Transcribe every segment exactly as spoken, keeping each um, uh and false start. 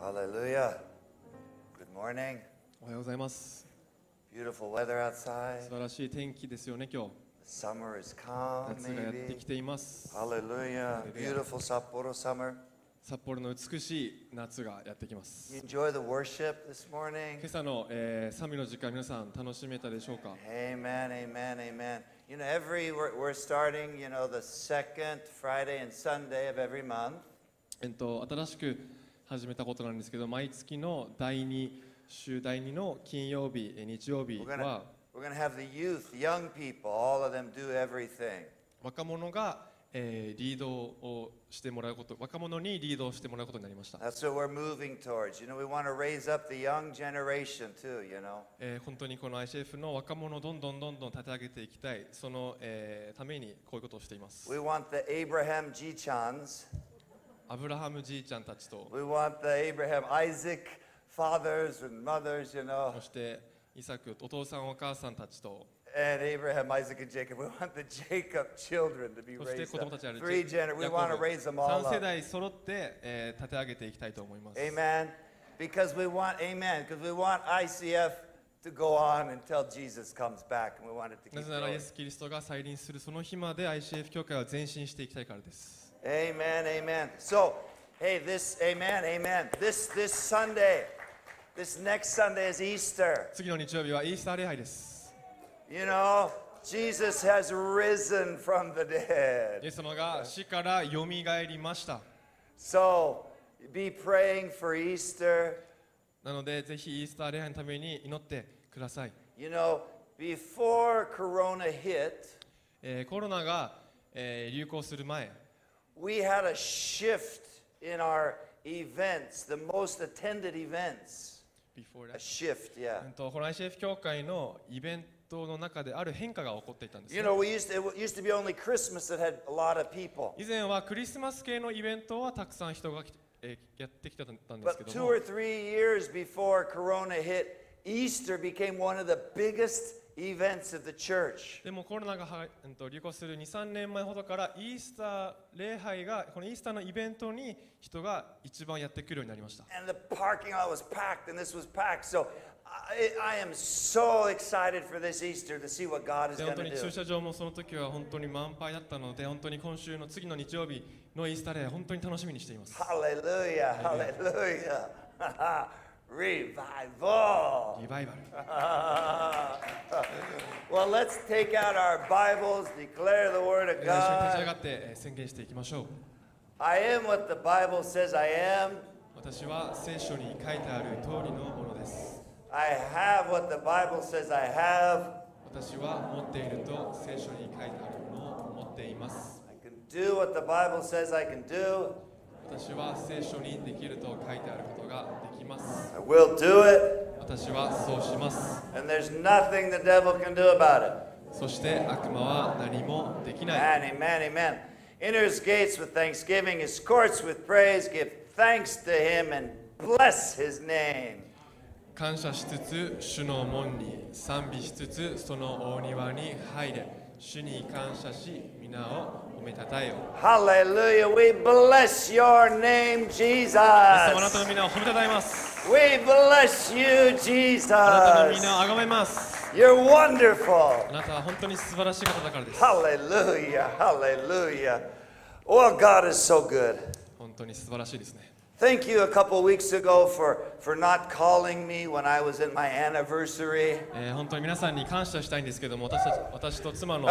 Hallelujah. Good morning. おはようございます。Beautiful weather outside. 素晴らしい天気ですよね今日。 Summer is coming. 夏がやってきています。 Hallelujah. Beautiful Sapporo summer. 札幌の美しい夏がやってきます。 Enjoy the worship this morning. 今朝の、えー、賛美の時間皆さん楽しめたでしょうか。 Amen. Amen. Amen. You know, every we're, we're starting, you know, the second Friday and Sunday of every month. えっと新しく始めたことなんですけど、毎月の第二週第二の金曜日、日曜日は、若者が、えー、リードをしてもらうこと、若者にリードをしてもらうことになりました。本当にこの I C F の若者をどんどんどんどん立て上げていきたい、その、えー、ためにこういうことをしています。We want the Abraham G-chans. アブラハムじいちゃんたちと、そしてイサクお父さんお母さんたちと、そして子供たちあるさん世代揃って、えー、立て上げていきたいと思います。 Amen. Because we want, amen. Because we want I C F to go on until Jesus comes back, and we want it to keep going. なぜならイエス・キリストが再臨するその日まで I C F 教会は前進していきたいからです。 Amen, amen. So, hey, this, amen, amen. This, this Sunday, this next Sunday is Easter. 次の日曜日はイースター礼拝です。 You know, Jesus has risen from the dead. イエス様が死からよみがえりました。 So, be praying for Easter. なので、ぜひイースター礼拝のために祈ってください。 You know, before Corona hit, えー、コロナが、えー、流行する前、 We had a shift in our events, the most attended events. Before that, a shift, yeah. この I C F 教会のイベントの中である変化が起こっていたんですね。You know, we used to, it used to be only Christmas that had a lot of people. 以前はクリスマス系のイベントはたくさん人がやってきてたんですけども。But two or three years before Corona hit, Easter became one of the biggest events of the church. でもコロナが流行する にさんねんまえほどからイースター礼拝がこのイースターのイベントに人が一番やってくるようになりました。 And the parking lot was packed and this was packed. So I, I am so excited for this Easter to see what God is going to do. 本当に駐車場もその時は本当に満杯だったので、本当に今週の次の日曜日のイースター礼拝本当に楽しみにしています。ハレルヤ、ハレルヤ。Revival. Revival. Well, let's take out our Bibles, declare the word of God. I am what the Bible says I am. I have what the Bible says I have. I can do what the Bible says I can do. 私は聖書にできると書いてあることができます。 I will do it. 私はそうします。 And there's nothing the devil can do about it. そして悪魔は何もできない。 Amen, amen. Enter his gates with thanksgiving, his courts with praise. Give thanks to him and bless his name. 感謝しつつ主の門に賛美しつつその大庭に入れ。 主に感謝し、皆を褒めたたえよ。Hallelujah! We bless your name, Jesus. あなたの皆を褒めたたえます。We bless you, Jesus. あなたの皆をあがめます。You're wonderful. あなたは本当に素晴らしい方だからです。Hallelujah! Hallelujah! Oh, God is so good. 本当に素晴らしいですね。 Thank you a couple weeks ago for for not calling me when I was in my anniversary. 本当に皆さんに感謝したいんですけども、私私と妻の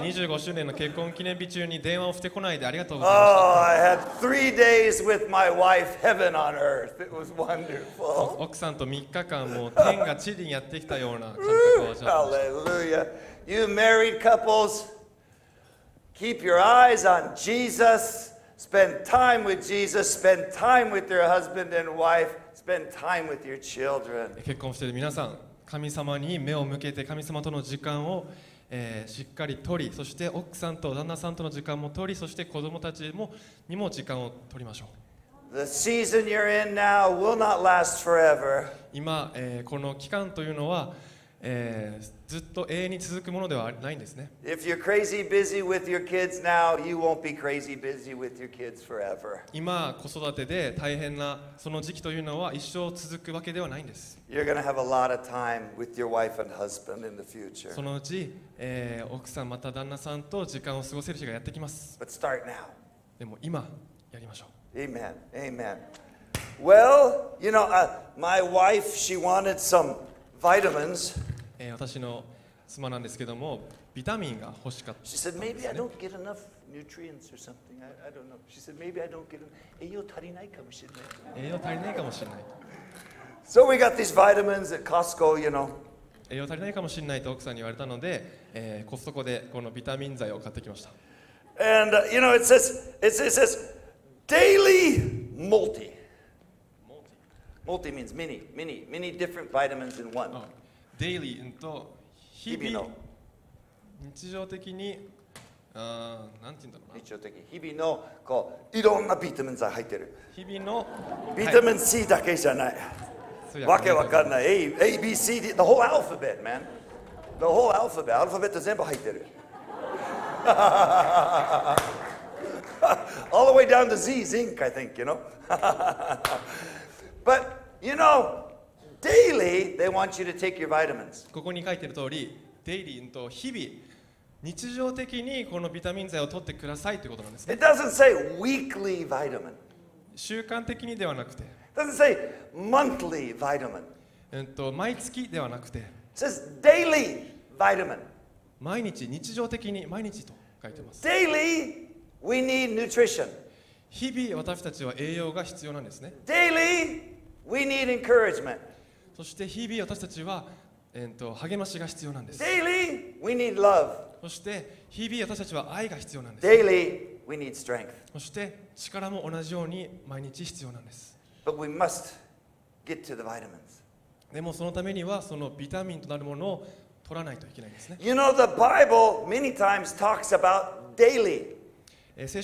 にじゅうごしゅうねんの結婚記念日中に電話をしてこないでありがとうございました。 Oh, I had three days with my wife, heaven on earth. It was wonderful. 奥さんとみっかかんもう天が地にやってきたような感覚を味わいました。 Hallelujah. You married couples, keep your eyes on Jesus. Spend time with Jesus. Spend time with your husband and wife. Spend time with your children. 結婚している皆さん、神様に目を向けて神様との時間を、えー、しっかり取り、そして奥さんと旦那さんとの時間も取り、そして子供たちもにも時間を取りましょう。The season you're in now will not last forever. 今、えー、この期間というのは。If you're crazy busy with your kids now, you won't be crazy busy with your kids forever. You're going to have a lot of time with your wife and husband in the future. But start now. Amen. Amen. Well, you know, uh, my wife, she wanted some vitamins. She said, maybe I don't get enough nutrients or something. I, I don't know. She said, maybe I don't get enough. So we got these vitamins at Costco, you know. And, uh, you know, it says, it says, it says daily multi. Multi. Multi means many, many, many different vitamins in one. Oh. Daily, unto, hibino. Nichijōteki, ah, nanti indarou. Nichijōteki, hibino, ko, ironna vitamins ga haiteru. Hibino, vitamin C dake janai. Wake wakannai. A, A, B, C, D, the whole alphabet, man. The whole alphabet. Alphabet zenbu haiteru. All the way down to Z, zinc, I think, you know. But, you know, daily, they want you to take your vitamins. It doesn't say weekly vitamin. It doesn't say monthly vitamin. It says daily vitamin. Daily, we need nutrition. Daily, we need encouragement. Daily, we need love. Daily, we need strength. But we must get to the vitamins. You know, the Bible many times talks about daily. You're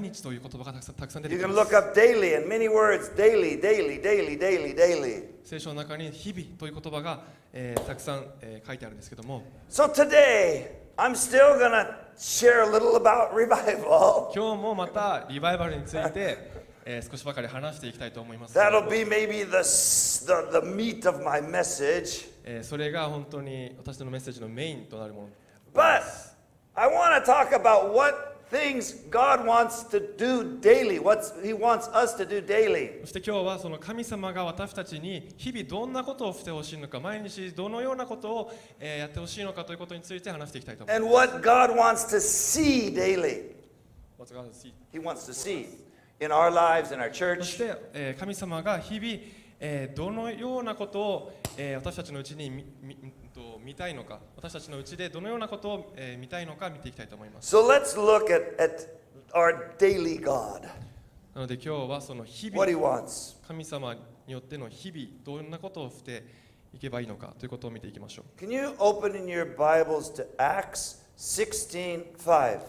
going to look up daily and many words, daily, daily, daily, daily, daily. So today, I'm still going to share a little about revival. That'll be maybe the, the, the meat of my message. But I want to talk about what things God wants to do daily, what He wants us to do daily. And what God wants to see daily. What God wants to see. He wants to see in our lives, in our church. So let's look at, at our daily God. What He wants. Can you open in your Bibles to Acts sixteen five?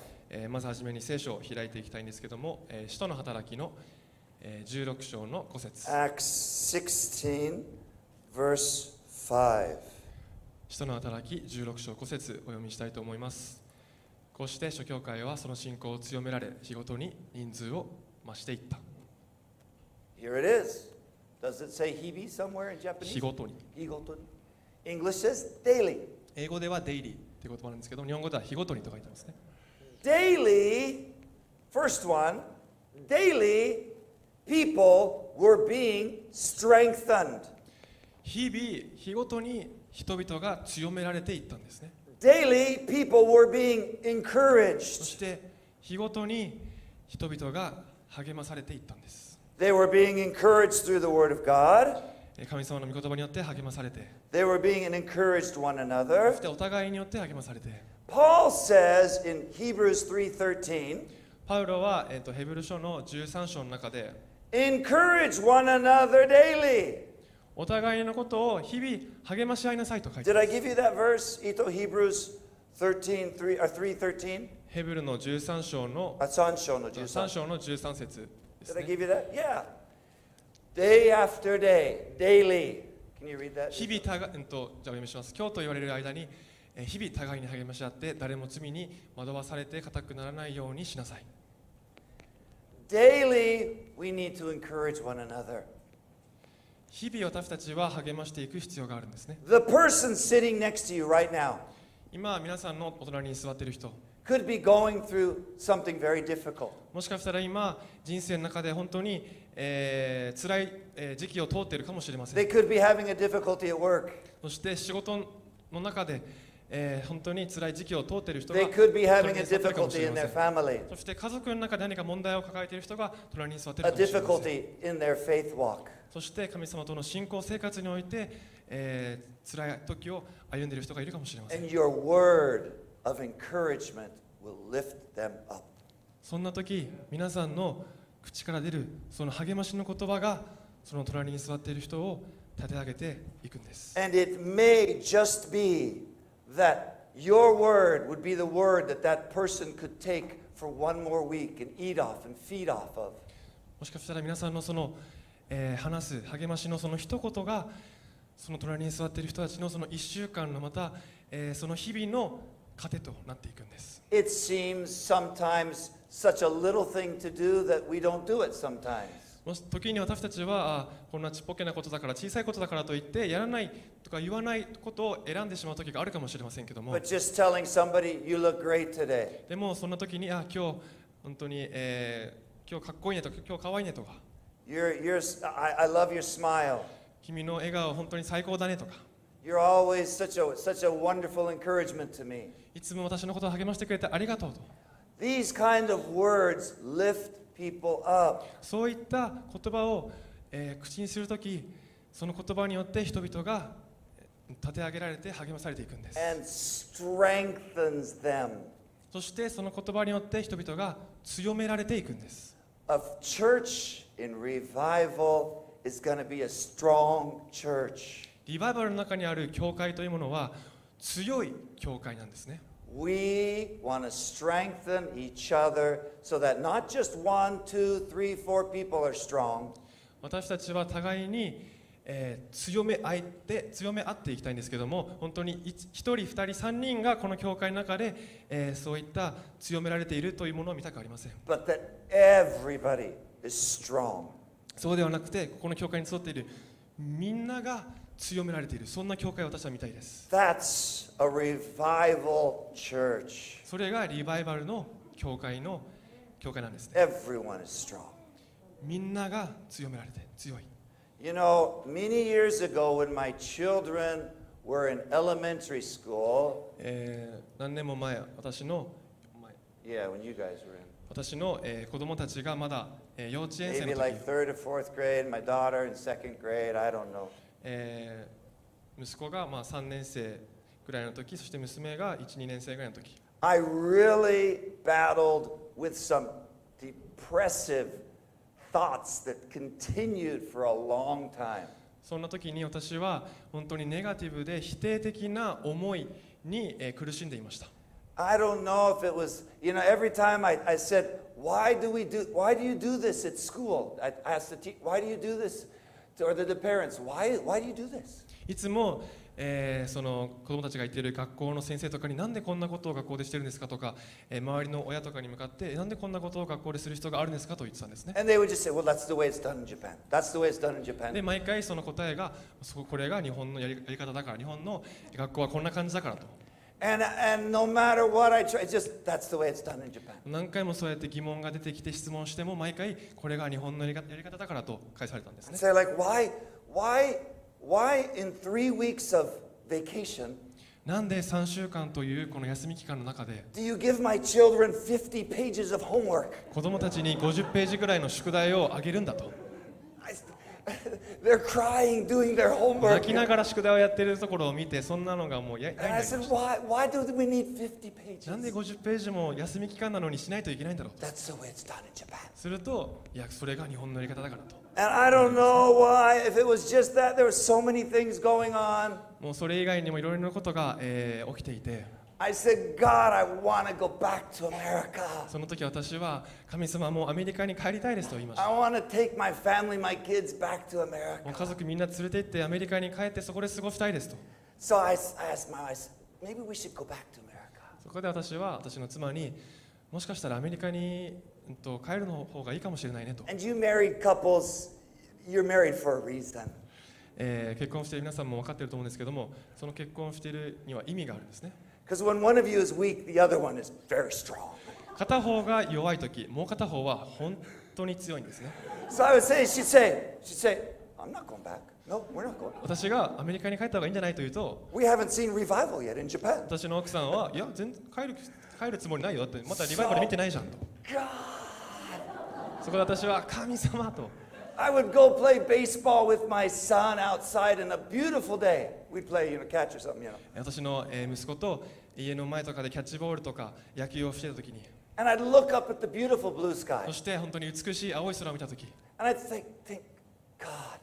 Acts sixteen, verse five. Here it is. Does it say hibi somewhere in Japanese? Higoto ni. English says daily. Daily, first one, daily people were being strengthened. Daily, people were being encouraged. They were being encouraged through the Word of God. They were being encouraged one another. Paul says in Hebrews three thirteen, encourage one another daily. Did I give you that verse, Ito? Hebrews thirteen three or three thirteen? Did I give you that? Yeah. day after day, daily. Can you read that? 日々たが、えっと、じゃあお読みします。今日と言われる間に、え、日々互いに励まし合って、誰も罪に惑わされて固くならないようにしなさい。Daily, we need to encourage one another. 日々私たちは励ましていく必要があるんですね。The person sitting next to you right now 今皆さんのお隣に座っている人 could be going through something very difficult. もしかしたら今人生の中で本当に、えー、辛い、えー、時期を通っているかもしれません。They could be having a difficulty at work. そして仕事の中で、えー、本当に辛い時期を通っている人が They could be having a difficulty in their family. そして家族の中で何か問題を抱えている人が隣に座っているかもしれません。A difficulty in their faith walk.そして神様との信仰生活において、えー、辛い時を歩んでいる人がいるかもしれません。And your word of encouragement will lift them up. そんな時、皆さんの口から出るその励ましの言葉がその隣に座っている人を立て上げていくんです。And it may just be that your word would be the word that that person could take for one more week and eat off and feed off of. もしかしたら皆さんのそのえー、話す励ましのその一言がその隣に座っている人たちのそのいっしゅうかんのまた、えー、その日々の糧となっていくんです。It seems sometimes such a little thing to do that we don't do it sometimes. 時に私たちはこんなちっぽけなことだから小さいことだからといってやらないとか言わないことを選んでしまう時があるかもしれませんけども。But just telling somebody you look great today. でもそんな時にあ今日本当に、えー、今日かっこいいねとか今日かわいいねとか。You're, you're, I, I love your smile. 君の笑顔本当に最高だねとか。You're always such a, such a wonderful encouragement to me. いつも私のことを励ましてくれてありがとうと。These kind of words lift people up. そういった言葉を、えー、口にするとき、その言葉によって人々が立て上げられて励まされていくんです。And strengthens them. そしてその言葉によって人々が強められていくんです。A church in revival is going to be a strong church. リバイバルの中にある教会というものは強い教会なんですね。We want to strengthen each other so that not just one, two, three, four people are strong. 私たちは互いに、えー、強め合って強め合っていきたいんですけども、本当にひとり、ふたり、さんにんがこの教会の中で、えー、そういった強められているというものを見たくありません。But that everybody is strong. そうではなくて、ここの教会に沿っているみんなが強められている、そんな教会を私は見たいです。That's a revival church. それがリバイバルの教会の教会なんですね。Everyone is strong. みんなが強められて強い。You know, many years ago when my children were in elementary school, えー、何年も前、私の、yeah, when you guys were in. 私の、えー、子供たちがまだ、えー、幼稚園生の時、maybe like third or fourth grade, my daughter in second grade, I don't know. えー、息子がまあさんねん生ぐらいの時、そして娘がいち、にねん生ぐらいの時。I really battled with some depressive thoughts that continued for a long time. そんな時に私は本当にネガティブで否定的な思いに、えー、苦しんでいました。I don't know if it was, you know, every time I, I said, why do we do, why do you do this at school? I asked the teacher, why do you do this? Or the, the parents, why, why do you do this? いつも、えー、その子供たちが行っている学校の先生とかになんでこんなことを学校でしてるんですかとか、えー、周りの親とかに向かってなんでこんなことを学校でする人があるんですかと言ってたんですね。And they would just say, well, that's the way it's done in Japan. That's the way it's done in Japan. で毎回その答えがこれが日本のやり、やり方だから、日本の学校はこんな感じだからと。And, and no matter what I try, just that's the way it's done in Japan. 何回もそうやって疑問が出てきて質問しても毎回これが日本のやり方、やり方だからと返されたんですね。So like why, why, why in three weeks of vacation? なんでさんしゅうかんというこの休み期間の中で Do you give my children fifty pages of homework? 子供たちにごじゅうページぐらいの宿題をあげるんだと。They're crying, doing their homework. 泣きながら宿題をやっているところを見て、そんなのがもうやりたいんだ。I said, why, why do we need fifty pages? なんでごじゅうページも休み期間なのにしないといけないんだろう。That's the way it's done in Japan. すると、いやそれが日本のやり方だからと。And I don't know why. If it was just that, there were so many things going on. もうそれ以外にもいろいろなことが、えー、起きていて。I said, God, I want to go back to America. その時私は神様もうアメリカに帰りたいですと言いました。I want to take my family, my kids back to America. もう家族みんな連れて行ってアメリカに帰ってそこで過ごしたいですと。So I asked my wife, maybe we should go back to America. そこで私は私の妻にもしかしたらアメリカにと帰るの方がいいかもしれないねと。And you married couples, you're married for a reason. えー、結婚している皆さんも分かっていると思うんですけども、その結婚しているには意味があるんですね。Because when one of you is weak, the other one is very strong. 片方が弱いとき、もう片方は本当に強いんですね。So I would say, she'd say, she'd say, I'm not going back. No, we're not going. 私がアメリカに帰った方がいいんじゃないと言うと、We haven't seen revival yet in Japan. 私の奥さんは、いや、全然帰る帰るつもりないよ。だってまたリバイバル見てないじゃんと。God. そこで私は神様と。I would go play baseball with my son outside on a beautiful day. We'd play, you know, catch or something, you know. 私の息子と家の前とかでキャッチボールとか野球をしていた時に。And I'd look up at the beautiful blue sky. そして本当に美しい青い空を見た時。And I'd think, think, God,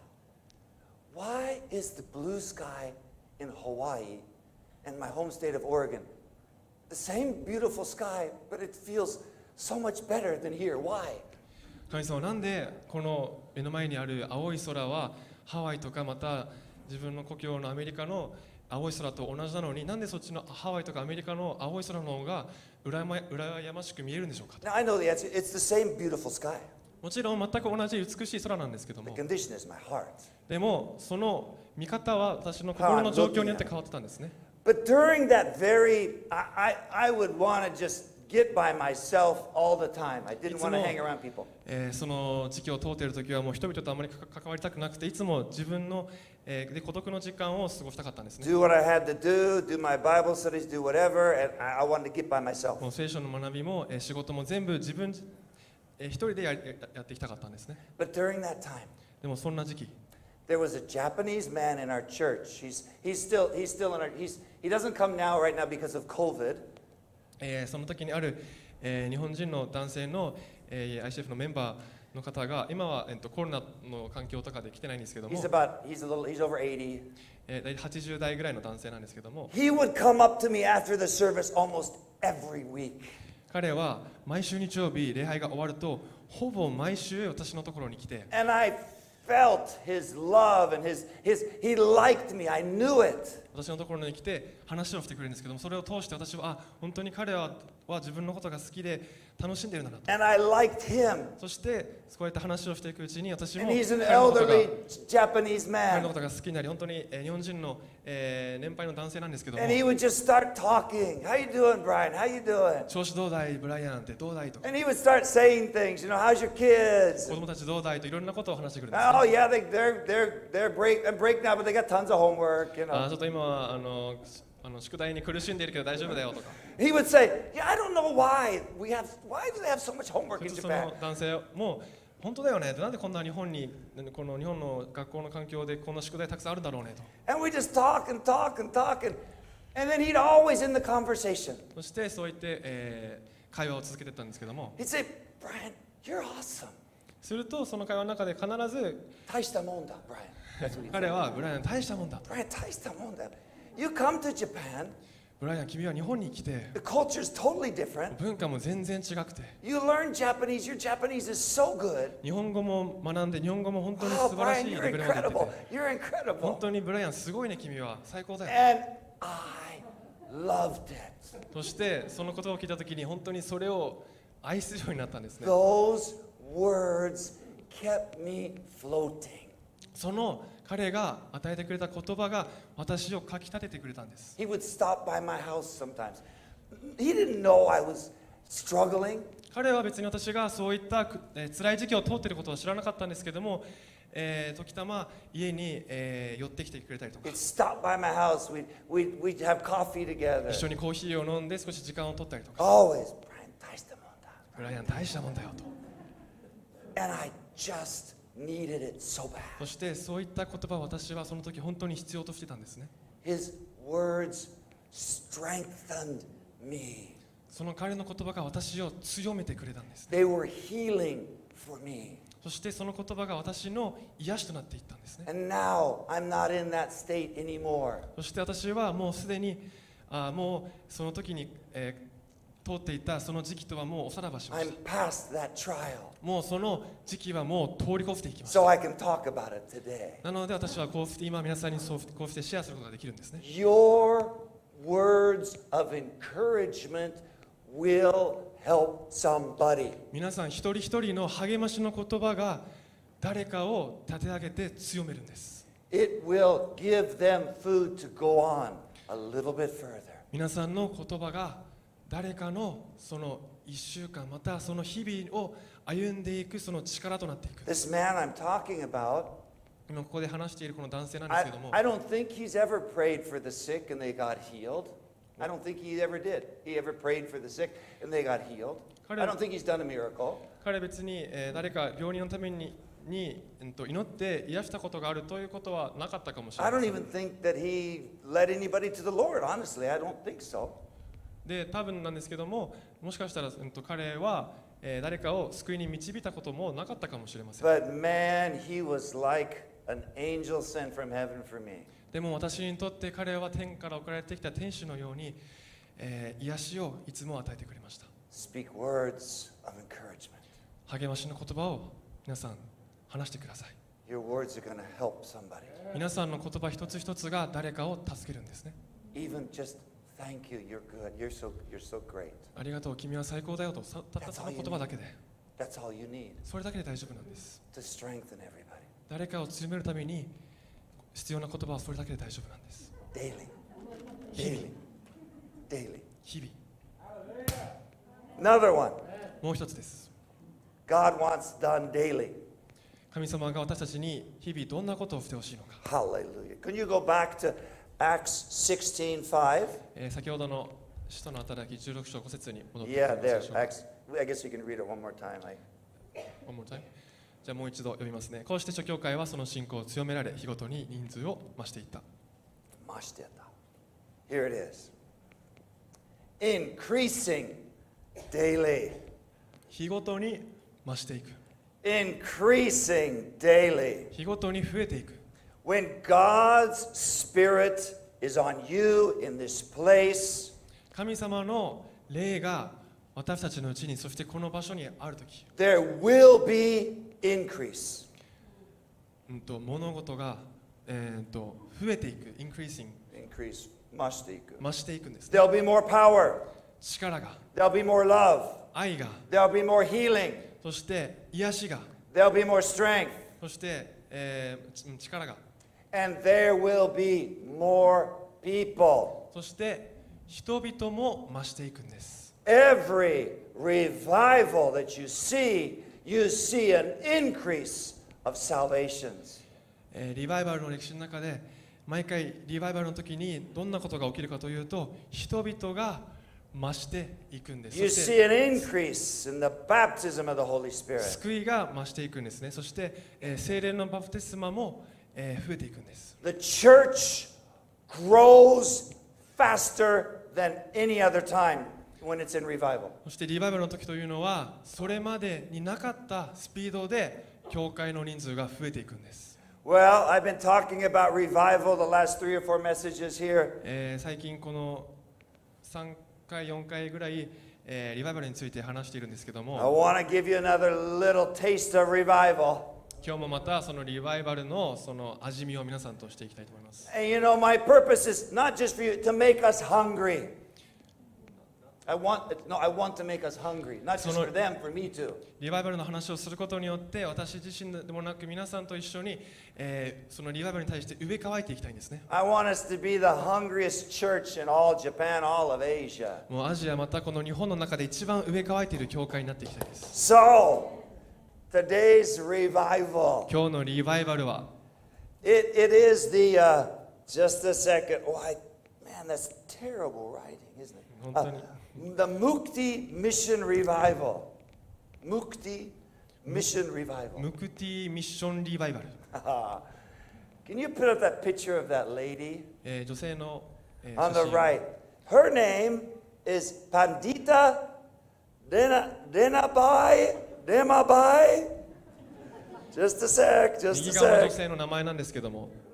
why is the blue sky in Hawaii and my home state of Oregon the same beautiful sky, but it feels so much better than here? Why?神様、なんでこの目の前にある青い空はハワイとかまた自分の故郷のアメリカの青い空と同じなのに、なんでそっちのハワイとかアメリカの青い空の方が羨ましく見えるんでしょうか。Now, I know the answer. It's the same beautiful sky. もちろん全く同じ美しい空なんですけども、でもその見方は私の心の状況によって変わってたんですね。But during that very, I, I, I would want to just get by myself all the time. I didn't want to hang around people. その時期を通っている時はもう人々とあまり関わりたくなくて、いつも自分ので孤独の時間を過ごしたかったんですね。Do what I had to do, do my Bible studies, do whatever, and I wanted to get by myself. もう聖書の学びも仕事も全部自分一人でやってきたかったんですね。But during that time, でもそんな時期。There was a Japanese man in our church. He's he's still he's still in our he's he doesn't come now right now because of COVID.えー、その時にある、えー、日本人の男性の、えー、アイシーエフ のメンバーの方が今は、えー、とコロナの環境とかで来てないんですけども、はちじゅう代ぐらいの男性なんですけども、彼は毎週日曜日礼拝が終わるとほぼ毎週私のところに来て、私のところに来て話をしてくれるんですけども、それを通して私はあ本当に彼は自分のことが好きで楽しんでいるんだなと。そしてこうやって話をしていくうちに私も彼のことが好きになり、本当に日本人の、えー、年配の男性なんですけども、調子どうだいブライアンってどうだいと、子供たちどうだいといろんなことを話してくるんです。Oh yeah, they're they're they're break and break now, but they got tons of homework, you know. あ、ちょっと今あのあの宿題に苦しんでいるけど大丈夫だよとか。He would say, yeah, I don't know why we have why do they have so much homework in Japan. その男性も本当だよね。なんでこんな日本にこの日本の学校の環境でこんな宿題たくさんあるんだろうねと。And we just talk and talk and talk and and then he'd always in the conversation. そしてそう言って、えー、会話を続けてたんですけども。He'd say, Brian, you're awesome.するとその会話の中で必ず大したもんだ、ブライアン。彼はブライアン大したもんだ。ブライアン大したもんだ。You come to Japan. ブライアン君は日本に来て。The culture is totally different. 文化も全然違くて。You learn Japanese. Your Japanese is so good. 日本語も学んで日本語も本当に素晴らしいレベルまで行ってて。You're incredible. 本当にブライアンすごいね君は最高だよ。And I loved it. そしてその言葉を聞いたときに本当にそれを愛するようになったんですね。Those words kept me floating. その彼が与えてくれた言葉が私をかき立ててくれたんです。He would stop by my house sometimes. He didn't know I was struggling. 彼は別に私がそういった辛い時期を通っていることは知らなかったんですけども、えー、時たま家に、えー、寄ってきてくれたりとか。He'd stop by my house. We'd we'd we'd have coffee together. 一緒にコーヒーを飲んで少し時間を取ったりとか。Always, Brian, 大したもんだ。ブライアン大したもんだよと。And I just needed it so bad. そしてそういった言葉を私はその時本当に必要としてたんですね。His words strengthened me. その彼の言葉が私を強めてくれたんですね。They were healing for me. そしてその言葉が私の癒しとなっていったんですね。And now I'm not in that state anymore. そして私はもうすでにあもうその時に、えー、通っていたその時期とはもうおさらばしました。もうその時期はもう通り越していきました。So、I can talk about it today. なので私はこうして今皆さんにそうこうしてシェアすることができるんですね。Your words of encouragement will help somebody. 皆さん一人一人の励ましの言葉が誰かを立て上げて強めるんです。It will give them food to go on a little bit further. 皆さんの言葉が誰かのそのいっしゅうかんまたその日々を歩んでいくその力となっていく。This man I'm talking about. 今ここで話しているこの男性なんですけども。I, I don't think he's ever prayed for the sick and they got healed. I don't think he ever did. He ever prayed for the sick and they got healed. I don't think he's done a miracle. 彼別に誰か病人のためにに祈って癒したことがあるということはなかったかもしれません。I don't even think that he led anybody to the Lord. Honestly, I don't think so. で、多分なんですけども、もしかしたら彼は誰かを救いに導いたこともなかったかもしれません。But man, he was like an angel sent from heaven for me. でも私にとって彼は天から送られてきた天使のように、えー、癒しをいつも与えてくれました。Speak words of encouragement. 励ましの言葉を皆さん話してください。Your words are going to help somebody. 皆さんの言葉一つ一つが誰かを助けるんですね。Even just thank you, you're good, you're so, you're so great. ありがとう、君は最高だよとたったその言葉だけで。That's all you need. それだけで大丈夫なんです。To strengthen everybody. 誰かを強めるために。必要な言葉はそれだけで大丈夫なんです。日々。もう一つです。神様が私たちに日々どんなことをしてほしいのか。先ほどの使徒の働きじゅうろく章ご節に戻ってください。じゃあもう一度読みますね。こうして諸教会はその信仰を強められ、日ごとに人数を増していった。増していった。Here it is. Increasing daily. 日ごとに増していく。Increasing daily. 日ごとに増えていく。When God's Spirit is on you in this place. 神様の霊が私たちのうちに、そしてこの場所にあるとき。There will be increase. うんと物事が、えー、と増えていく、increasing。Increase 増していく。増していくんです、ね。There'll be more power. 力が。There'll be more love. 愛が。There'll be more healing. そして癒しが。There'll be more strength. そして、えー、力が。And there will be more people. そして人々も増していくんです。Every revival that you see.You see an increase of salvations. リバイバルの歴史の中で毎回リバイバルの時にどんなことが起きるかというと人々が増していくんです。You see an increase in the baptism of the Holy Spirit. 救いが増していくんですね。そして聖霊のバプテスマも増えていくんです。The church grows faster than any other time.そしてリバイバルの時というのはそれまでになかったスピードで教会の人数が増えていくんです。Well, I've been talking about revival the last three or four messages here. えー、最近このさんかいよんかいぐらい、えー、リバイバルについて話しているんですけども。I want to give you another little taste of revival.今日もまたそのリバイバルのその味見を皆さんとしていきたいと思います。And you know, my purpose is not just for you to make us hungry.I want, no, I want to make us hungry, not just for them, for me too. リバイバルの話をすることによって私自身でもなく皆さんと一緒に、えー、そのリバイバルに対して飢え渇いていきたいんですね。I want us to be the hungriest church in all Japan, all of Asia. もうアジアまたこの日本の中で一番飢え渇いている教会になっていきたいです。So, today's revival. 今日のリバイバルは It, it is the、uh, just a second. Oh, I, man, that's terrible writing, isn't it? 本当に。Uh,The Mukti Mission Revival. Mukti Mission Revival. Mukti Mission Revival. Can you put up that picture of that lady? On the right. Her name is Pandita Ramabai. Ramabai. Just a sec, just a sec.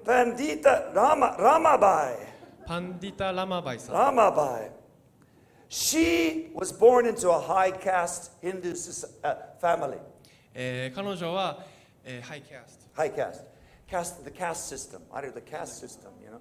Pandita Ramabai. Pandita Ramabai. Ramabai. She was born into a high caste Hindu uh, family. Eh, was, eh, high caste. High caste. Caste, the caste system. I do the caste system, you know.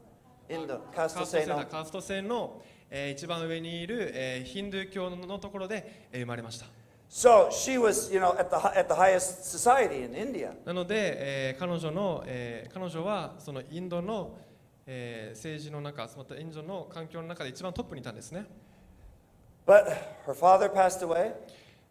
In the caste system. Caste system. え、一番上にいる、え、ヒンドゥー教のところで生まれました。So she was, you know, at the at the highest society in India. なので、え、彼女の、え、彼女はそのインドの、え、政治の中、またインドの環境の中で一番トップにいたんですね。But her father passed away.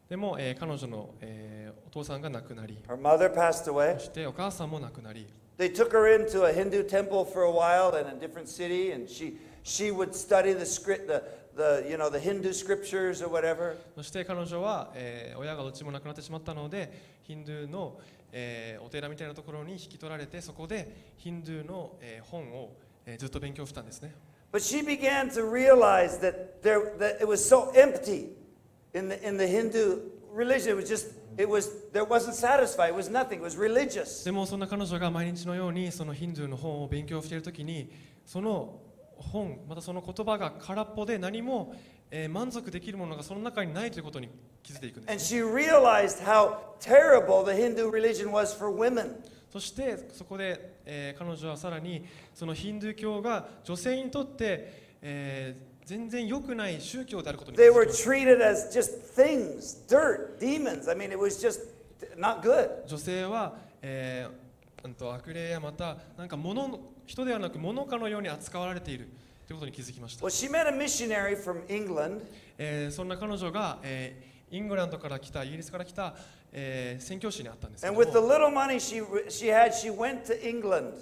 でも、え、彼女の、え、お父さんが亡くなり。Her mother passed away. そしてお母さんも亡くなり。They took her into a Hindu temple for a while in a different city, and she She would study the script, the, the, you know, the Hindu scriptures or whatever. そして彼女は、えー、親がどっちも亡くなってしまったので、ヒンドゥーの、えー、お寺みたいなところに引き取られて、そこでヒンドゥーの、えー、本を、えー、ずっと勉強したんですね。But she began to realize that there, that it was so empty in the in the Hindu religion. It was just, it was, there wasn't satisfied. It was nothing. It was religious. でもそんな彼女が毎日のようにそのヒンドゥーの本を勉強しているときに、その本、またその言葉が空っぽで何も、えー、満足できるものがその中にないということに気づいていくんですね。そしてそこで、えー、彼女はさらにそのヒンドゥー教が女性にとって、えー、全然良くない宗教であることに気づいています。They were treated as just things, dirt, demons. I mean, it was just not good. 女性は、えー悪霊やまたなんか物人ではなく物かのように扱われているということに気づきました。Well, she met a missionary from England. えー、そんな彼女が、えー、イングランドから来たイギリスから来た、えー、宣教師にあったんですけども。And with the little money she she had, she went to England.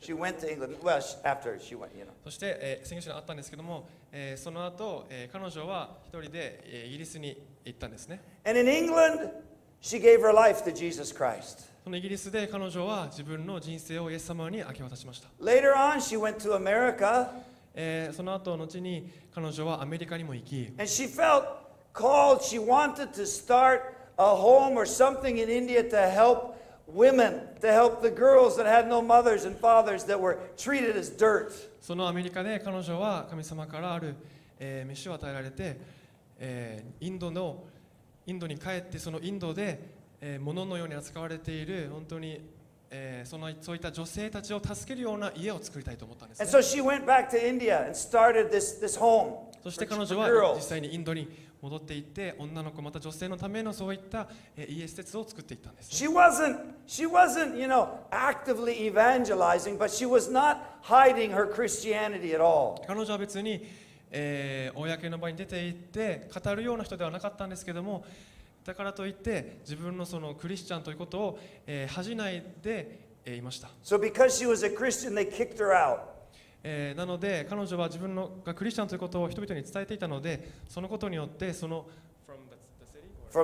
She went to England. Well, after she went, you know. そして、えー、宣教師にあったんですけども、えー、その後、えー、彼女は一人で、えー、イギリスに行ったんですね。And in England, she gave her life to Jesus Christ.イギリスで彼女は自分の人生をイエス様に明け渡しました。Later on, she went to America. えー、その後の後に彼女はアメリカにも行き。And she felt called. She wanted to start a home or something in India to help women, to help the girls that had no mothers and fathers that were treated as dirt. そのアメリカで彼女は神様からある、えー、飯を与えられて、えー、インドのインドに帰ってそのインドで物のように扱われている本当に、えー、そのそういった女性たちを助けるような家を作りたいと思ったんですね。そして彼女は実際にインドに戻っていって女の子また女性のためのそういった、えー、家施設を作っていったんですね。She wasn't, she wasn't, you know, actively evangelizing, but she was not hiding her Christianity at all. 彼女は別に、えー、公の場に出て行って語るような人ではなかったんですけども。だからといって自分のそのクリスチャンということを、えー、恥じないで、えー、いました。So because she was a Christian, they kicked her out. えー、なので彼女は自分のがクリスチャンということを人々に伝えていたので、そのことによってその from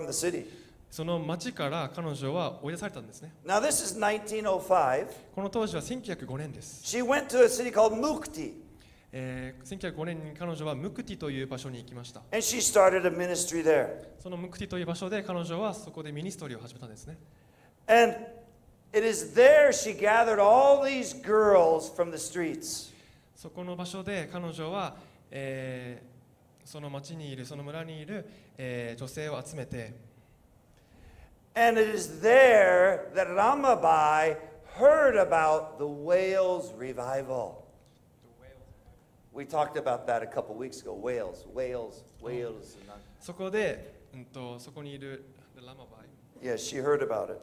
the city その町から彼女は追い出されたんですね。Now this is nineteen oh five. この当時はせんきゅうひゃくごねんです。She went to a city called Mukti.えー、せんきゅうひゃくごねんに彼女はムクティという場所に行きました。And she started a ministry there. そのムクティという場所で彼女はそこでミニストリーを始めたんですね。And it is there she gathered all these girls from the streets. そこの場所で彼女は、えー、その町にいるその村にいる、えー、女性を集めて。And it is there that Ramabai heard about the Wales revival.We talked about that a couple weeks ago. Wales, Wales, Wales. そこで、うんとそこにいるRamabai。Yes, she heard about it.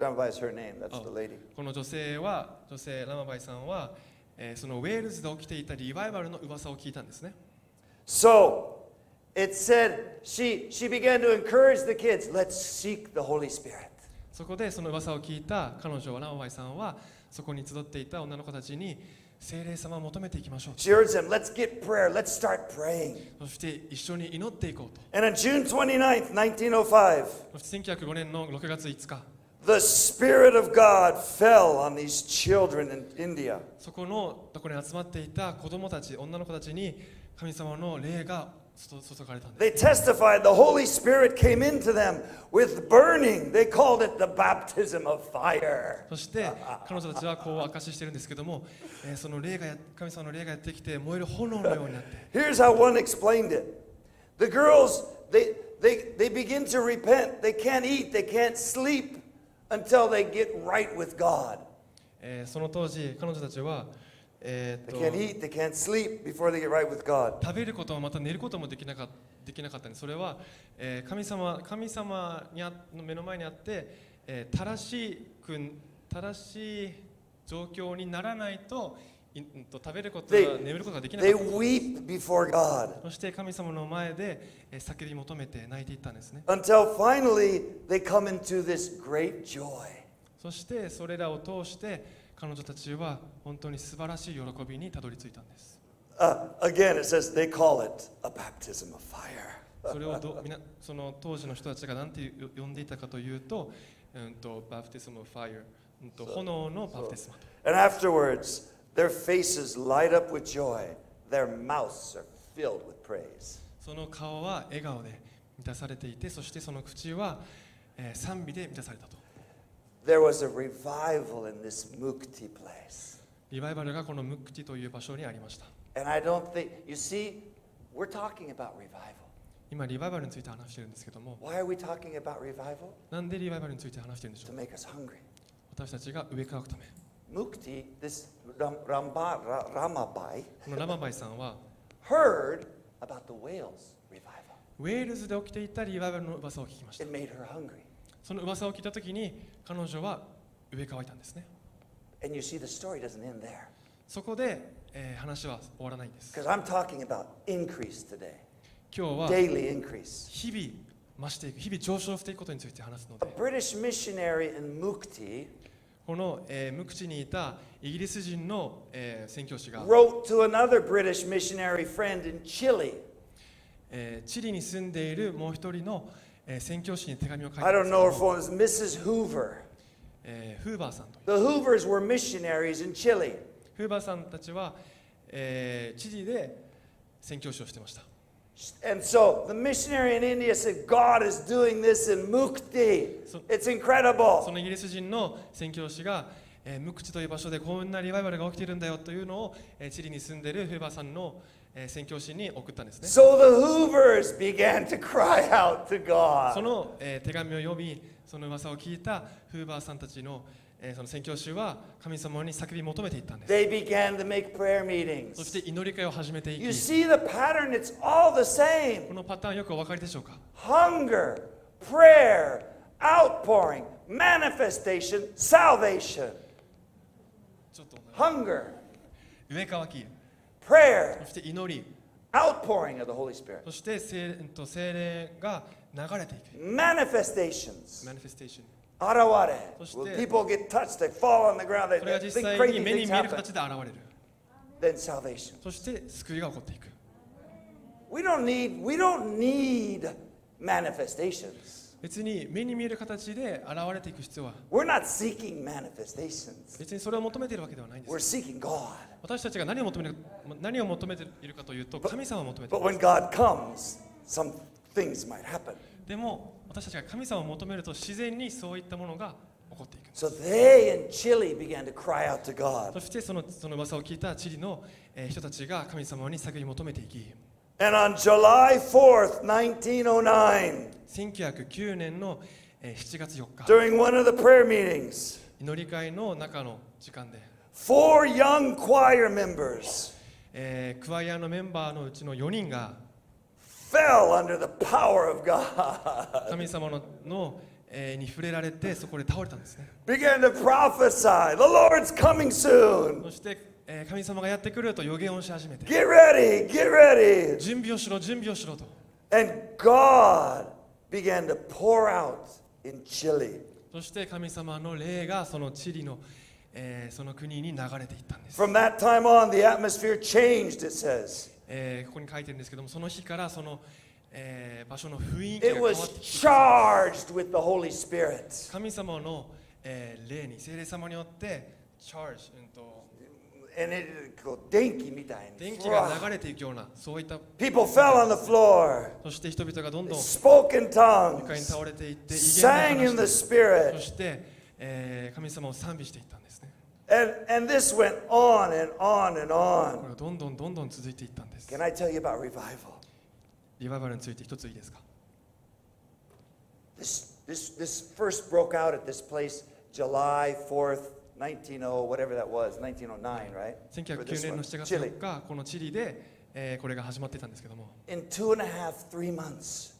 Ramabai is her name. That's the lady. この女性は、女性Ramabaiさんは、そのウェールズで起きていたリバイバルの噂を聞いたんですね。So it said she she began to encourage the kids. Let's seek the Holy Spirit. そこでその噂を聞いた彼女Ramabaiさんは、そこに集っていた女の子たちに。聖霊様を求めていきましょう。She urged them, let's get prayer, let's start praying. そして一緒に祈っていこうと。And on June twenty-ninth, nineteen oh five, せんきゅうひゃくごねんのろくがついつか、the Spirit of God fell on these children in India. そこのところに集まっていた子供たち、女の子たちに神様の霊が They testified the Holy Spirit came into them with burning. They called it the baptism of fire. Here's how one explained it. The girls, they, they, they begin to repent. They can't eat, they can't sleep until they get right with God. They can't eat, they can't sleep before they get right with God. They, they weep before God until finally they come into this great joy. Uh, again, it says they call it a baptism of fire. so, and afterwards, their faces light up with joy, their mouths are filled with praise. There was a revival in this Mukti place. And I don't think, you see, we're talking about revival. Why are we talking about revival? To make us hungry. Mukti, this Ram, Ramba, Ramabai, heard about the Wales revival. It made her hungry. And you see, the story doesn't end there. Because I'm talking about increase today. Daily increase. A British missionary in Mukti wrote to another British missionary friend in Chile. I don't know her phone is Missus Hoover. The Hoovers were missionaries in Chile. And so the missionary in India said, God is doing this in Mukti. It's incredible. So the Hoovers began to cry out to God. They began to make prayer meetings. You see the pattern, it's all the same. Hunger, prayer, outpouring, manifestation, salvation. Hunger. Prayer, outpouring of the Holy Spirit, manifestations, manifestation. Araware, when people get touched, they fall on the ground, they, they think crazy things happen, then salvation. We don't need, we don't need manifestations. We're not seeking manifestations. We're seeking God. But, but when God comes, some things might happen. So they in Chile began to cry out to God. And on July fourth, nineteen oh nine, during one of the prayer meetings, four young choir members fell under the power of God. Began to prophesy, the Lord's coming soon. Get ready, get ready. And God began to pour out in Chile. From that time on, the atmosphere changed, it says. It was charged with the Holy Spirit. 電気が流れていくような、そういった。People fell on the floor. そして人々がどんどん。Spoke in tongues. 床に倒れていって、異言を話して。Sang in the spirit. そして、えー、神様を賛美していったんですね。And and this went on and on and on. これどんどんどんどん続いていったんです。Can I tell you about revival? リバイバルについて一ついいですか。This this this first broke out at this place July fourth. nineteen oh, whatever that was, nineteen oh nine, right? Chile. In two and a half, three months.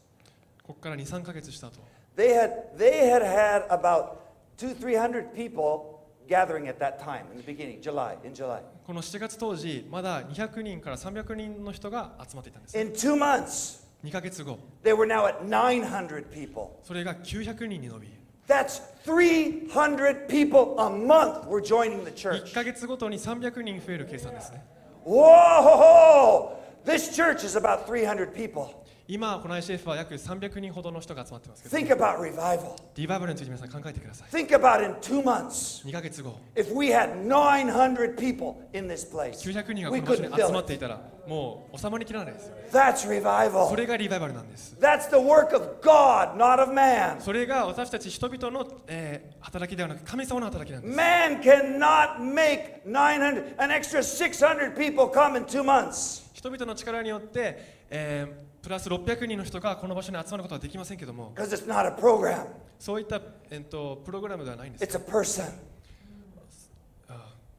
They had, they had had about two, three hundred people gathering at that time, in the beginning, July, in July. In two months, they were now at nine hundred people. That's three hundred people a month were joining the church. Whoa! This church is about three hundred people. Think about revival. Think about in two months. If we had nine hundred people in this place, we couldn't fill it. That's revival. That's the work of God, not of man. Man cannot make nine hundred, an extra six hundred people come in two months. 人々の力によって、えー、プラスろっぴゃくにんの人がこの場所に集まることはできませんけども、そういった、えっと、プログラムではないんです。It's a person.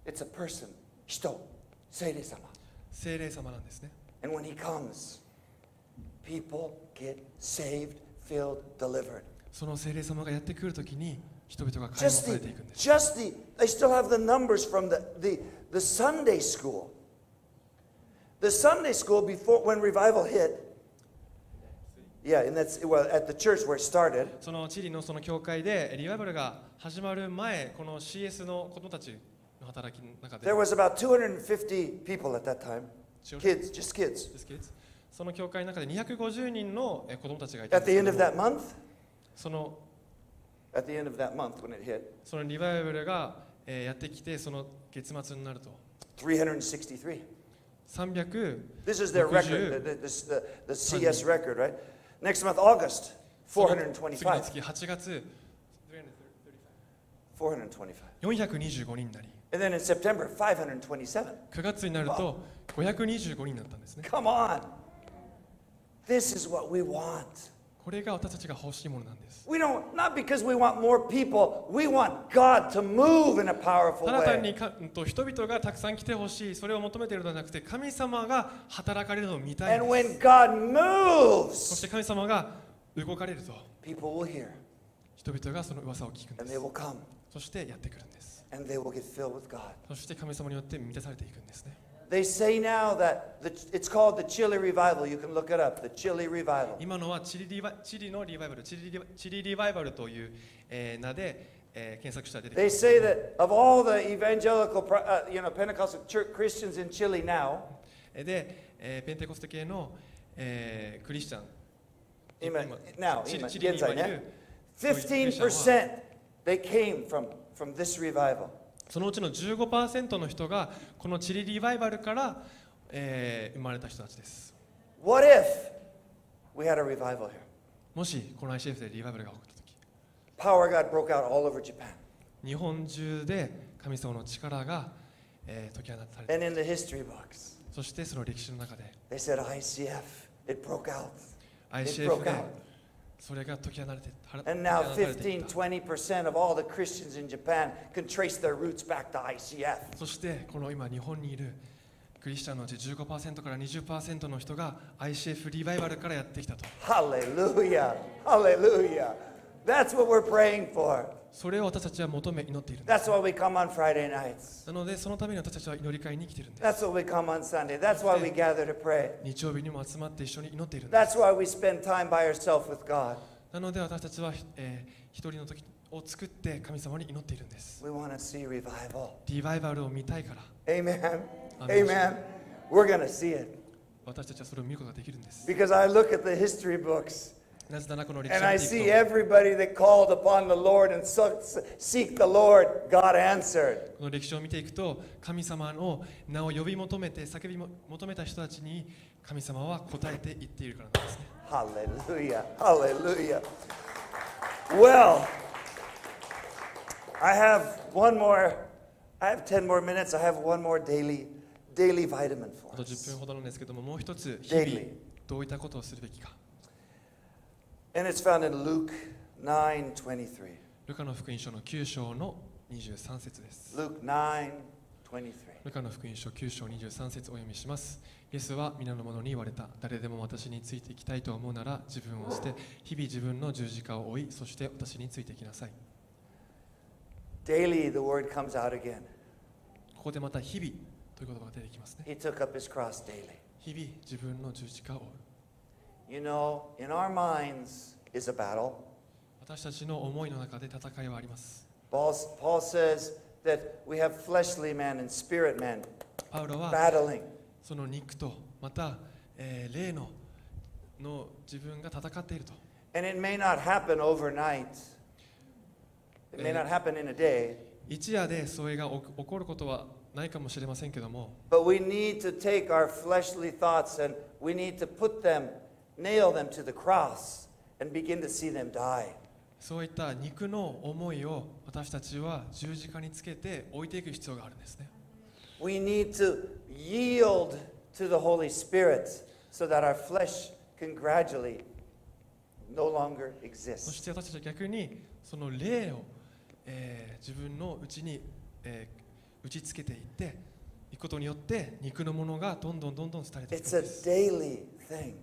It's a person. 人、聖霊様。聖霊様なんですね。And when he comes, people get saved, filled, delivered. その聖霊様がやってくるときに、人々が解放されていくんです。Just the, I still have the numbers from the the the Sunday school. The Sunday school before when revival hit, yeah, and that's well at the church where it started. そのチリのその教会でリバイバルが始まる前、この シーエス の子供たちの働きの中で。There was about two hundred fifty people at that time. Kids, just kids. Just kids. その教会の中でにひゃくごじゅうにんの子供たちがいた。At the end of that month. その At the end of that month when it hit. そのリバイバルがやってきて、その月末になると。three hundred sixty-three. This is their record, the, the, the, the C S record, right? Next month, August, four hundred twenty-five. four hundred twenty-five. And then in September, five hundred twenty-seven. Wow. Come on. This is what we want. We don't, not because we want more people, we want God to move in a powerful way. ただ単に人々がたくさん来てほしい、それを求めているのではなくて、神様が働かれるのを見たいんです。And when God moves, そして神様が動かれると、people will hear. 人々がその噂を聞くんです。And they will come. そしてやってくるんです。And they will get filled with God. そして神様によって満たされていくんですね。They say now that the, it's called the Chile Revival. You can look it up. The Chile Revival. 今のはチリリバ、チリのリバイバル、チリリバ、チリリバイバルという、えー、名で、えー、検索したら出てきます。They say that of all the evangelical, uh, you know, Pentecostal church Christians in Chile now. で、えー、ペンテコステ系の、えー、クリスチャン。今、now、今、現在ね。fifteen percent they came from from this revival. そのうちの じゅうごパーセント の人がこのチリリバイバルから、えー、生まれた人たちです。What if we had a revival here? もしこの アイシーエフ でリバイバルが起こったとき、Power God broke out all over Japan. 日本中で神様の力が、えー、解き放たれた。And in the history books. そしてその歴史の中で、They said ICF, it broke out. It broke out. それが解き放たれていった。And now fifteen to twenty percent of all the Christians in Japan can trace their roots back to アイシーエフ. そしてこの今日本にいるクリスチャンのうち じゅうごパーセント から にじゅっパーセント の人が アイシーエフ リバイバルからやってきたと。Hallelujah! Hallelujah! That's what we're praying for. それを私たちは求め祈っているんです。That's why we come on Friday nights. なのでそのために私たちは祈り会に来ているんです。That's why we come on Sunday. That's why we gather to pray. 日曜日にも集まって一緒に祈っているんです。That's why we spend time by ourselves with God. なので私たちは、えー、一人の時を作って神様に祈っているんです。We want to see revival. リバイバルを見たいから。Amen. Amen. We're gonna see it. 私たちはそれを見ることができるんです。Because I look at the history books. And I see everybody that called upon the Lord and seek the Lord, God answered. Hallelujah, hallelujah. Well, I have one more, I have ten more minutes, I have one more daily, daily vitamin for us. Daily. And it's found in Luke nine twenty-three. Luke nine twenty-three. イエスは皆の者に言われた。誰でも私についていきたいと思うなら、自分を捨て、日々自分の十字架を追い、そして私についてきなさい。Daily the word comes out again. ここでまた日々という言葉が出てきますね。He took up his cross daily. 日々自分の十字架を追う。You know, in our minds is a battle. 私たちの思いの中で戦いはあります。Paul says that we have fleshly man and spirit man battling. その肉とまた、えー、霊のの自分が戦っていると。And it may not happen overnight. It may not happen in a day. 一夜でそれが起こることはないかもしれませんけども。But we need to take our fleshly thoughts and we need to put them, nail them to the cross and begin to see them die. そういった肉の思いを私たちは十字架につけて置いていく必要があるんですね。We need to yield to the Holy Spirit so that our flesh can gradually no longer exist. そして私たちは逆にその霊を、えー、自分の内に、えー、打ちつけていっていくことによって肉のものがどんどんどんどん廃れていくんです。It's a daily thing.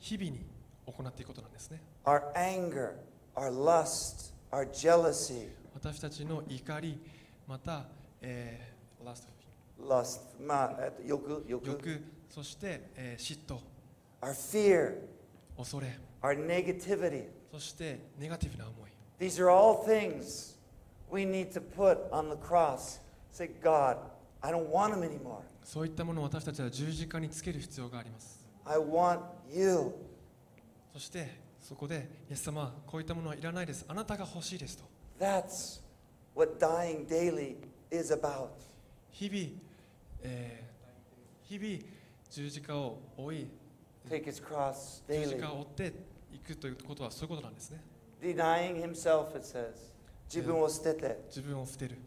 日々に行っていくことなんですね。Our anger, our lust, our jealousy. 私たちの怒りまた、えー、lust Lust, まあ、欲、欲、欲、そして、えー、嫉妬、our fear、恐れ、our negativity、そしてネガティブな思い。These are all things we need to put on the cross. Say, God, I don't want them anymore. そういったものを私たちは十字架につける必要があります。I want you. そしてそこで、イエス様、こういったものはいらないです。あなたが欲しいですと。That's what dying daily is about. 日々えー、日々十字架を追い、十字架を追っていくということはそういうことなんですね。Denying himself, it says. 自分を捨てて。自分を捨てる。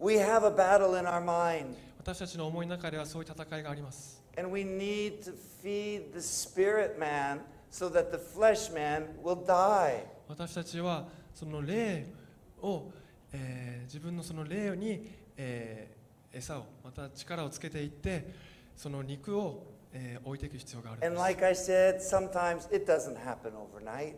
We have a battle in our mind. 私たちの思いの中ではそういう戦いがあります。And we need to feed the spirit man so that the flesh man will die. 私たちはその霊を、えー、自分のその霊に、えー餌をまた力をつけていってその肉を、えー、置いていく必要があるんです。And like I said, sometimes it doesn't happen overnight.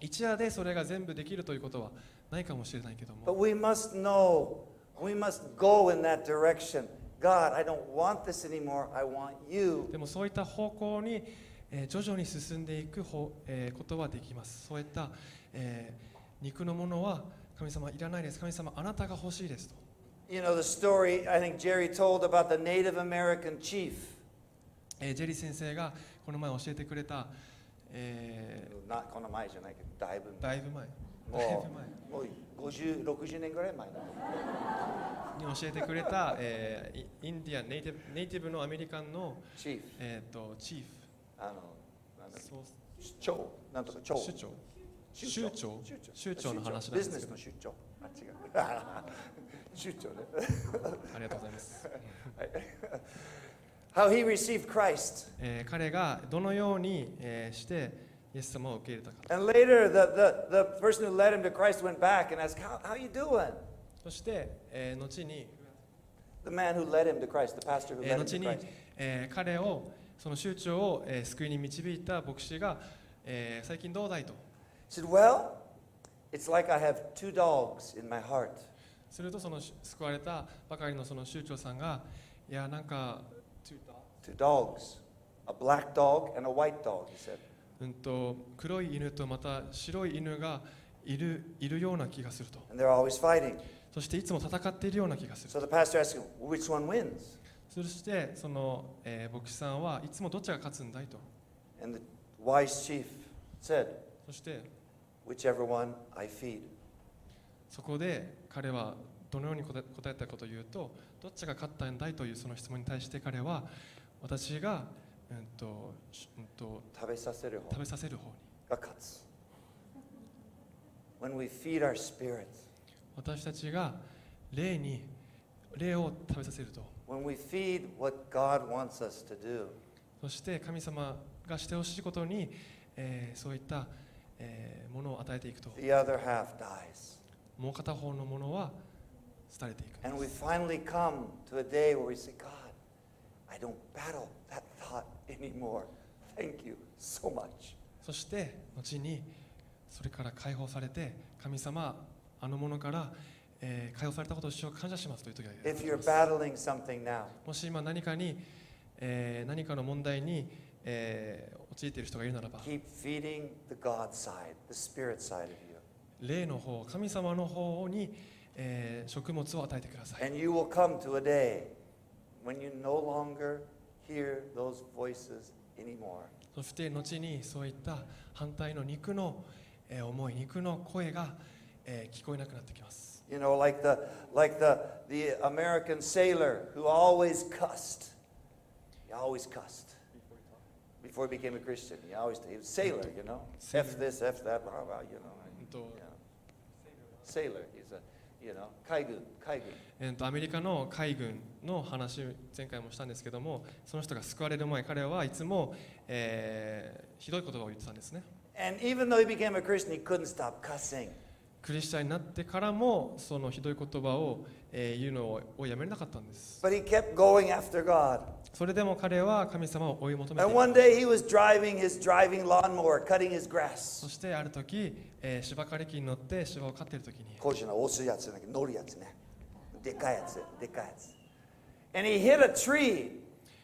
一夜でそれが全部できるということはないかもしれないけども。But we must know, we must go in that direction. God, I don't want this anymore. I want you. でもそういった方向に、えー、徐々に進んでいく方、えー、ことはできます。そういった、えー、肉のものは神様いらないです。神様あなたが欲しいですと。You know the story I think Jerry told about the Native American chief. え、ジェリー先生がこの前教えてくれた、えー、この前じゃないけどだいぶ前。だいぶ前。もう、もう50、60年ぐらい前に教えてくれた、えー、インディアンネイティブ、ネイティブのアメリカンのチーフ。えっとチーフ。あのなんだっけ。首長。なんとか長。首長。首長。首長の話なんですけど。ビジネスの首長。あ、違う。How he received Christ. And later, the, the, the person who led him to Christ went back and asked, How, how are you doing? The man who led him to Christ, the pastor who led him to Christ. 彼をその州長を救いに導いた牧師が最近どうだいと。He said, Well, it's like I have two dogs in my heart.するとその救われたばかりのその州長さんがいやなんか two dogs, a black dog and a white dog, he said. うんと黒い犬とまた白い犬がいるいるような気がすると。And they're always fighting. そしていつも戦っているような気がする。So the pastor asked him, which one wins? そしてその、えー、牧師さんはいつもどっちが勝つんだいと。And the wise chief said, そして、whichever one I feed. そこで彼はどのように答えたかというと、どっちが勝ったんだいというその質問に対して彼は、私が、うんと、うんと、食べさせる方、食べさせる方にが勝つ。When we feed our spirit. 私たちが霊に霊を食べさせると。When we feed what God wants us to do. そして神様がしてほしいことに、えー、そういった、えー、ものを与えていくと。The other half dies. もう片方のものは廃れていく。And we finally come to a day where we say, God, I don't battle that thought anymore. Thank you so much. そして後にそれから解放されて、神様あのものから、えー、解放されたことを主を感謝しますという時があります。If you're battling something now. もし今何かに、えー、何かの問題に、えー、陥っている人がいるならば、Keep feeding the God side, the spirit side of you. 霊の方、神様の方に、えー、食物を与えてください。And you will come to a day when you no longer hear those voices anymore. そして後にそういった反対の肉の思い肉の声が聞こえなくなってきます。You know, like the like the the American sailor who always cussed. He always cussed before he became a Christian. He always he was sailor, you know. F this, F that, blah blah, you know. Sailor, he's a, you know, 海軍海軍。えっとアメリカの海軍の話前回もしたんですけども、その人が救われる前、彼はいつも、えー、ひどい言葉を言ってたんですね。And even though he became a Christian, he couldn't stop cussing. クリスチャンになってからもそのひどい言葉を、えー、言うのをやめなかったんです。But he kept going after God. それでも彼は神様を追い求めていた。And one day he was driving his driving lawnmower, cutting his grass. そしてある時、えー、芝刈り機に乗って芝を刈っている時に。こちら押すやつね、乗るやつね、でかいやつ、でかいやつ。And he hit a tree.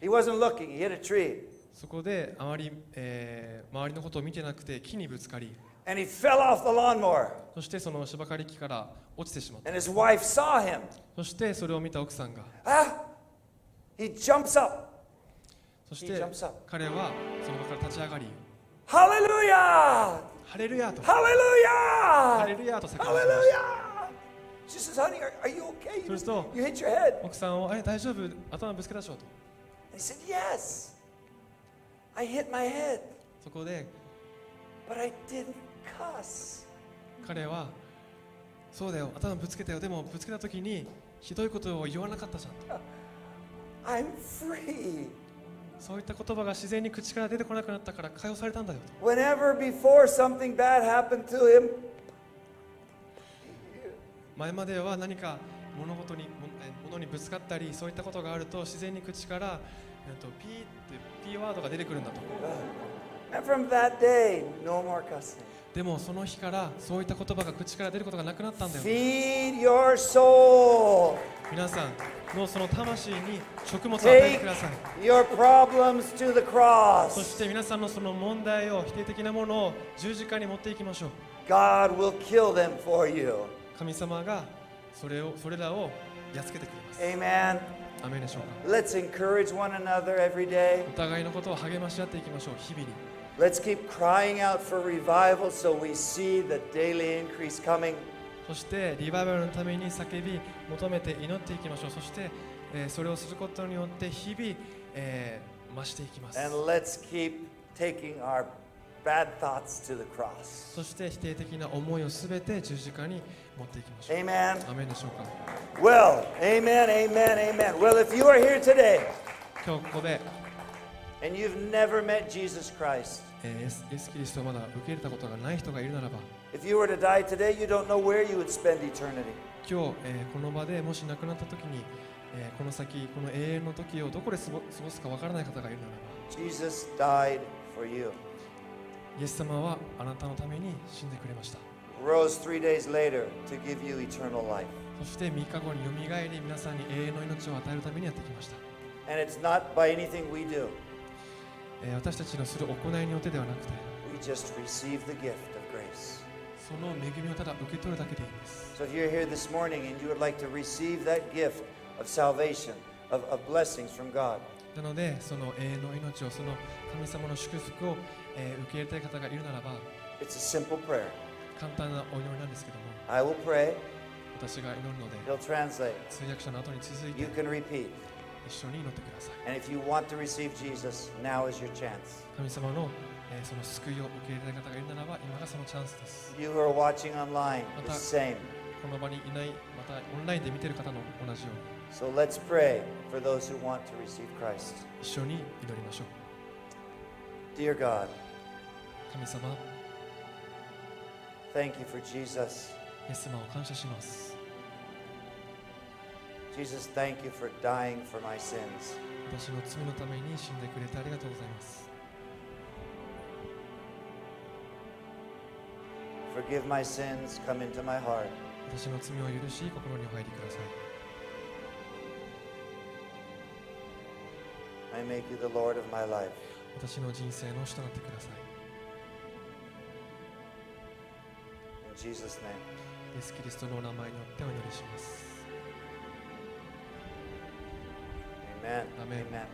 He wasn't looking. He hit a tree.そこであまり、えー、周りのことを見てなくて木にぶつかり、And he fell off the lawnmower. そしてその芝刈り機から落ちてしまった。And his wife saw him. そしてそれを見た奥さんが、Ah! He jumps up. そして He jumps up. 彼はその場から立ち上がり、ハレルヤー、ハレルヤーと、ハレルヤー、ハレルヤーと叫びました。She says, Honey, are, are you okay? You, you hit your head. 奥さんを、あれ大丈夫、頭ぶつけたでしょうと。And he said, Yes.I hit my head. そこで、But I didn't cuss. 彼は、そうだよ、頭ぶつけたよ。でもぶつけたときにひどいことを言わなかったじゃん。I'm free. そういった言葉が自然に口から出てこなくなったから解放されたんだよ。Whenever before something bad happened to him. 前までは何か物事に物にぶつかったりそういったことがあると自然に口からP って P ワードが出てくるんだと。でもその日からそういった言葉が口から出ることがなくなったんだよ。皆さんのその魂に食物を与えてください。そして皆さんのその問題を否定的なものを十字架に持っていきましょう。神様がそれをそれらをやっつけてくれます。Amen.Let's encourage one another every day. Let's keep crying out for revival so we see the daily increase coming. And let's keep taking our bad thoughts to the cross. Amen. Well, amen, amen, amen. Well, if you are here today and you've never met Jesus Christ, if you were to die today, you don't know where you would spend eternity. Jesus died for you.イエス様はあなたのために死んでくれました。Rose three days later to give you eternal life. そしてみっかごによみがえり、皆さんに永遠の命を与えるためにやってきました。And it's not by anything we do. 私たちのする行いによってではなくて、We just receive the gift of grace. その恵みをただ受け取るだけでいいんです。So if you're here this morning and you would like to receive that gift of salvation, of of blessings from God.なので、その永遠の命を、その神様の祝福を、えー、受け入れたい方がいるならば、It's a simple prayer. I will pray. He'll translate. You can repeat. And if you want to receive Jesus, now is your chance. You who are watching online, the same. So let's pray for those who want to receive Christ. Dear God, thank you for Jesus. Jesus, thank you for dying for my sins. Forgive my sins, come into my heart. I make you the Lord of my life. In Jesus' name. Amen. Amen. Amen.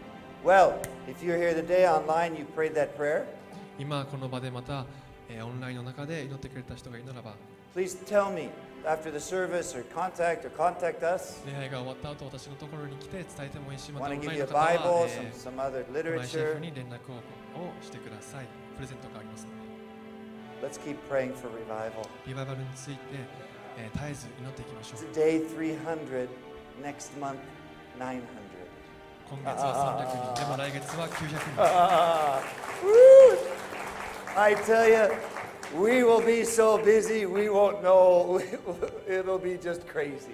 Well, if you're here today online, you prayed that prayer. Please tell me after the service or contact or contact us. I want to give you a Bible, some, some other literature. Let's keep praying for revival. Today three hundred, next month nine hundred. Ah, I tell you, we will be so busy, we won't know. It'll be just crazy.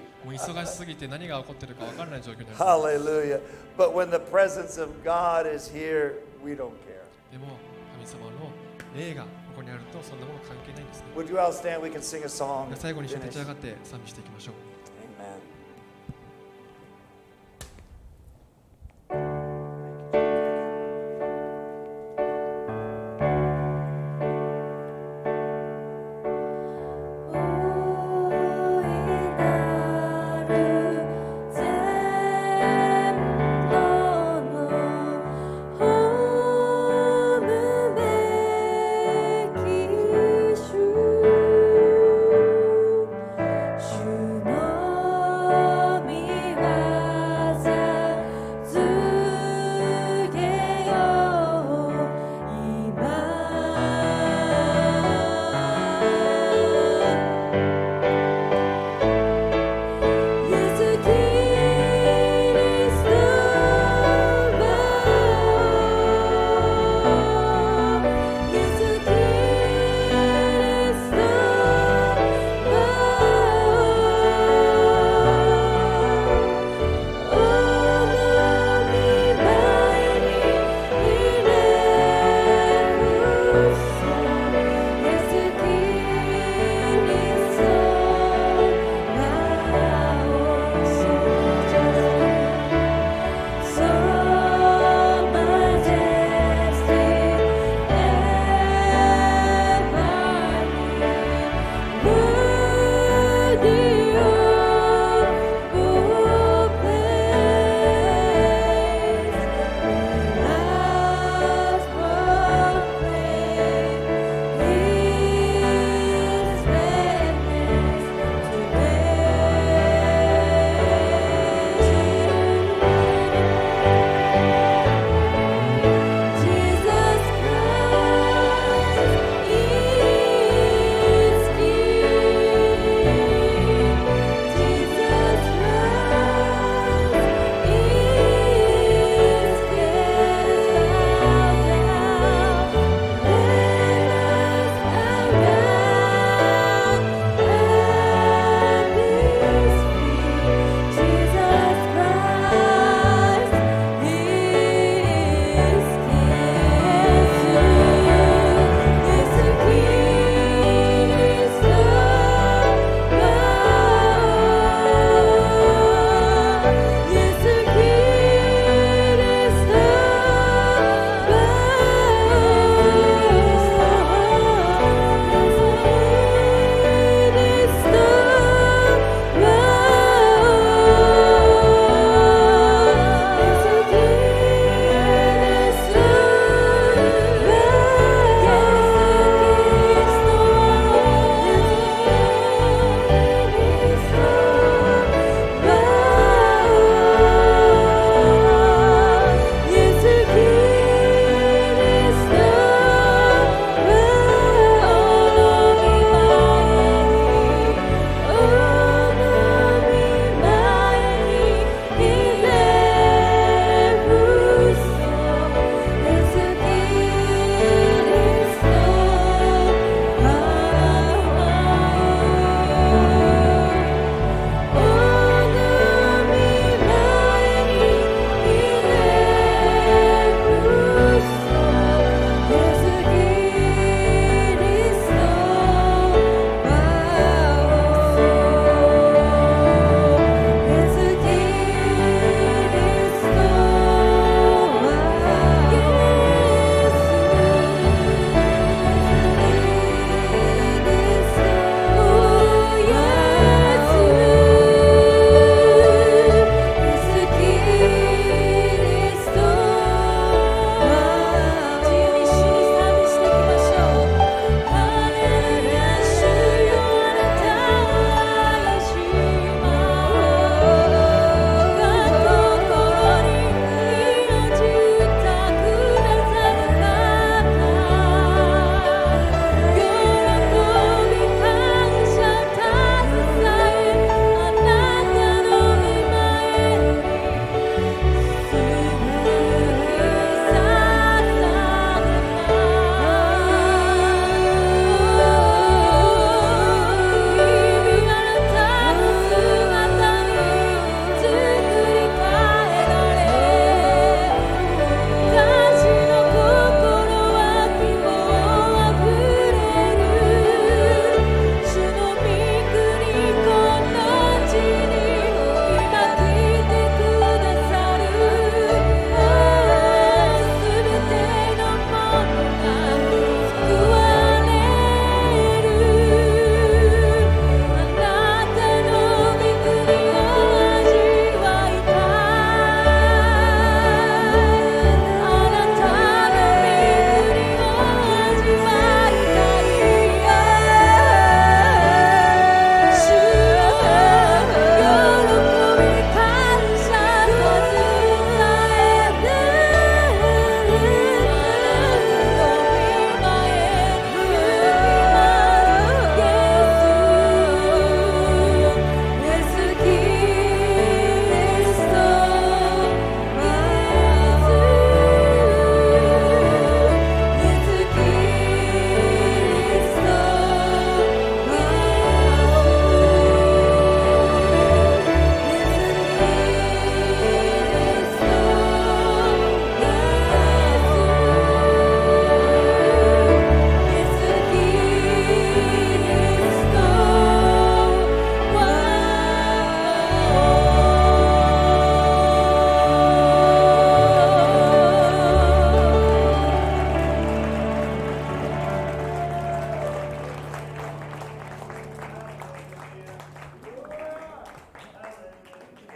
Hallelujah. But when the presence of God is here, we don't care. Would you all stand? We can sing a song. Amen. No.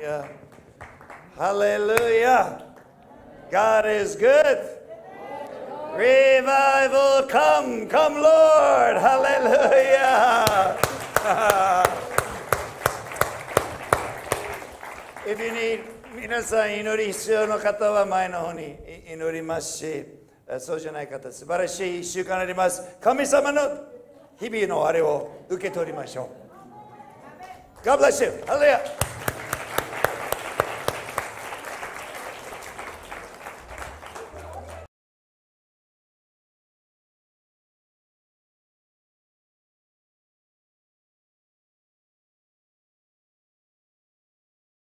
Hallelujah. Hallelujah. God is good. Revival, come, come, Lord. Hallelujah. If you need, 皆さん祈り必要の方は前の方に祈りますし、そうじゃない方、素晴らしい一週間になります。神様の日々のあれを受け取りましょう。God bless you. Hallelujah.